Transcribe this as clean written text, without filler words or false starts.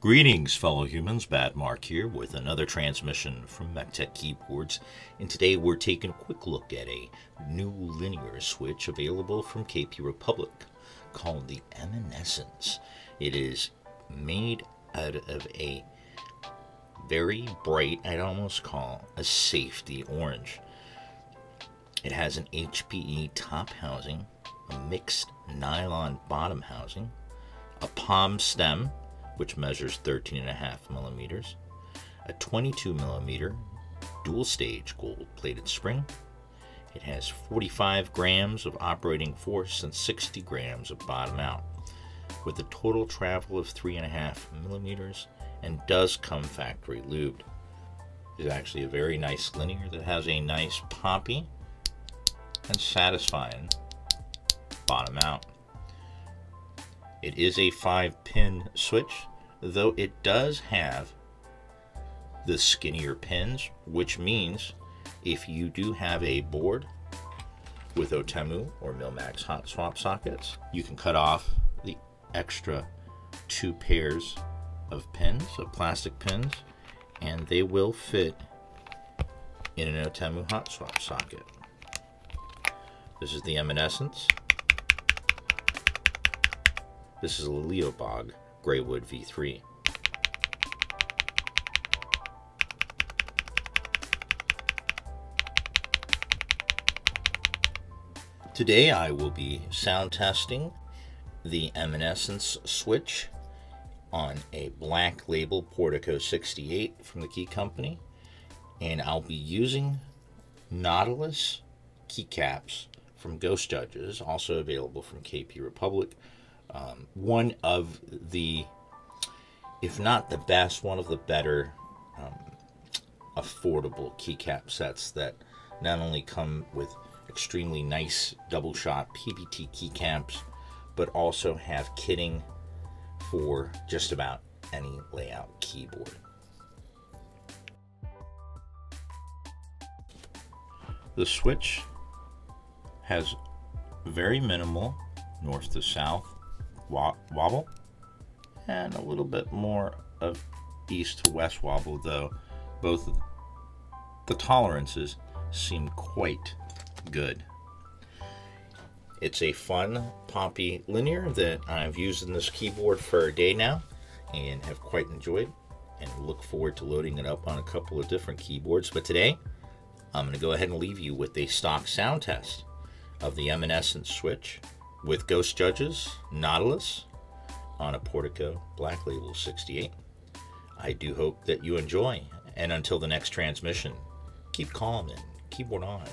Greetings, fellow humans. Bad Mark here with another transmission from MechTech Keyboards, and today we're taking a quick look at a new linear switch available from KP Republic called the Eminence. It is made out of a very bright, I'd almost call a safety orange. It has an HPE top housing, a mixed nylon bottom housing, a POM stem, which measures 13.5 millimeters, a 22 millimeter dual stage gold plated spring. It has 45 grams of operating force and 60 grams of bottom out, with a total travel of 3.5 millimeters, and does come factory lubed. It's actually a very nice linear that has a nice poppy and satisfying bottom out. It is a 5-pin switch, though it does have the skinnier pins, which means if you do have a board with Otemu or Milmax hot swap sockets, you can cut off the extra 2 pairs of pins, of plastic pins, and they will fit in an Otemu hot swap socket. This is the Eminence. This is a Leobog Greywood V3. Today I will be sound testing the Eminence switch on a black label Portico 68 from the key company, and I'll be using Nautilus keycaps from Ghost Judges, also available from KP Republic. One of the, if not the best, one of the better affordable keycap sets that not only come with extremely nice double shot PBT keycaps, but also have kitting for just about any layout keyboard. The switch has very minimal north to south wobble and a little bit more of east to west wobble, though both the tolerances seem quite good. It's a fun poppy linear that I've used in this keyboard for a day now and have quite enjoyed, and look forward to loading it up on a couple of different keyboards. But today I'm going to go ahead and leave you with a stock sound test of the Eminence switch with Ghost Judges Nautilus on a Portico Black Label 68. I do hope that you enjoy, and until the next transmission, keep calm and keyboard on.